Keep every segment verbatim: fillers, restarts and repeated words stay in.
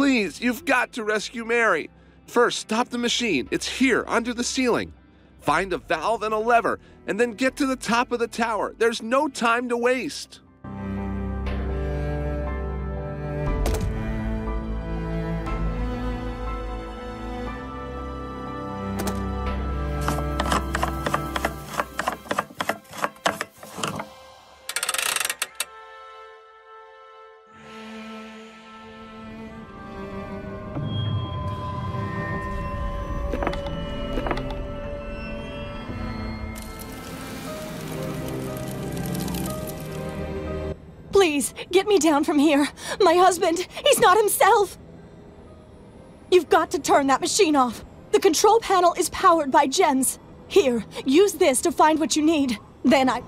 Please, you've got to rescue Mary. First, stop the machine. It's here, under the ceiling. Find a valve and a lever, and then get to the top of the tower. There's no time to waste. Please, get me down from here. My husband, he's not himself. You've got to turn that machine off. The control panel is powered by gems. Here, use this to find what you need. Then I...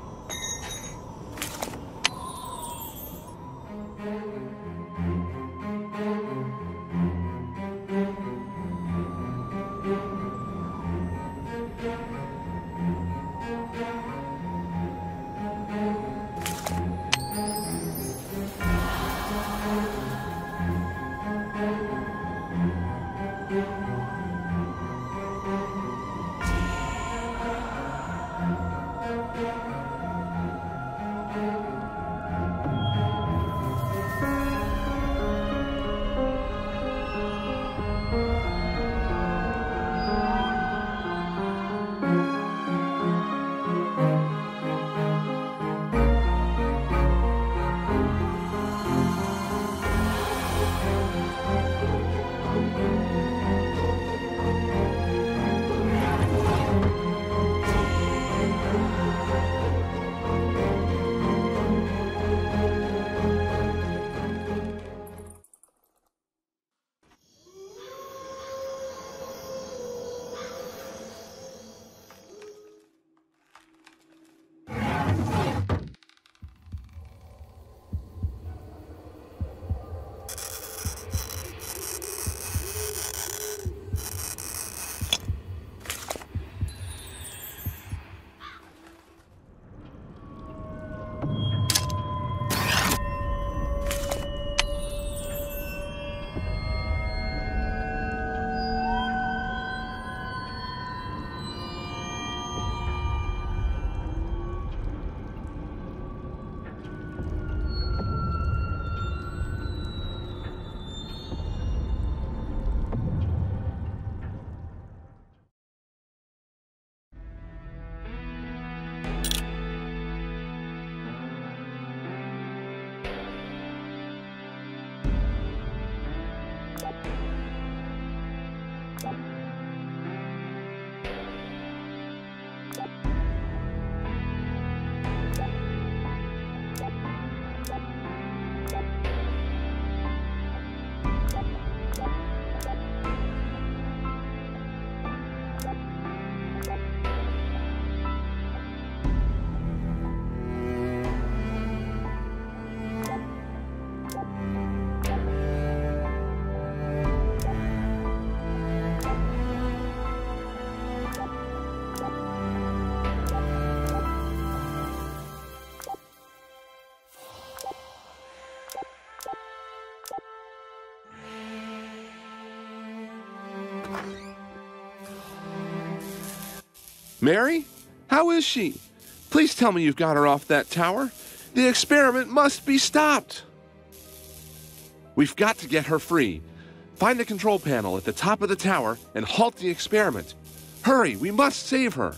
Mary? How is she? Please tell me you've got her off that tower. The experiment must be stopped. We've got to get her free. Find the control panel at the top of the tower and halt the experiment. Hurry, we must save her.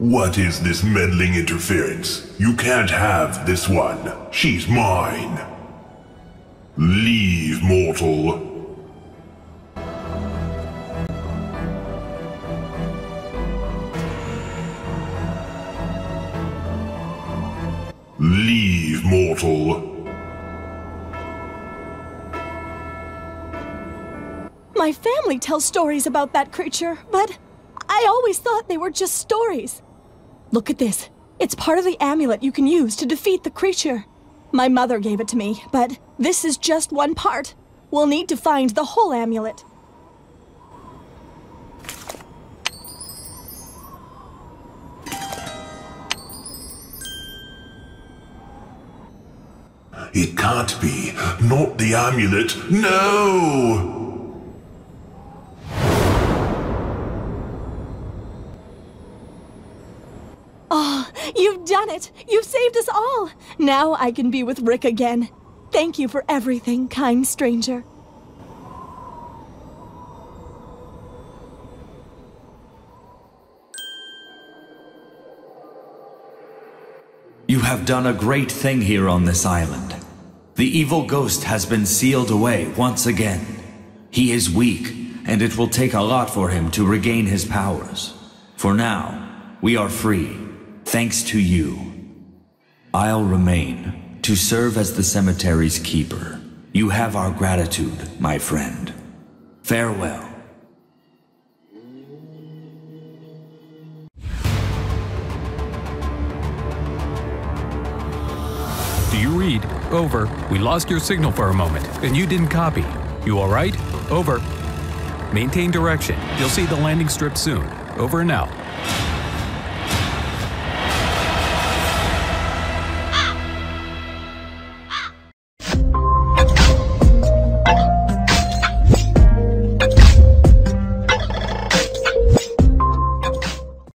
What is this meddling interference? You can't have this one. She's mine. Leave, mortal. Leave, mortal. My family tells stories about that creature, but I always thought they were just stories. Look at this. It's part of the amulet you can use to defeat the creature. My mother gave it to me, but this is just one part. We'll need to find the whole amulet. It can't be. Not the amulet. No! Oh, you've done it! You've saved us all! Now I can be with Rick again. Thank you for everything, kind stranger. You have done a great thing here on this island. The evil ghost has been sealed away once again. He is weak, and it will take a lot for him to regain his powers. For now, we are free, thanks to you. I'll remain to serve as the cemetery's keeper. You have our gratitude, my friend. Farewell. Do you read? Over. We lost your signal for a moment, and you didn't copy. You all right? Over. Maintain direction. You'll see the landing strip soon. Over and out.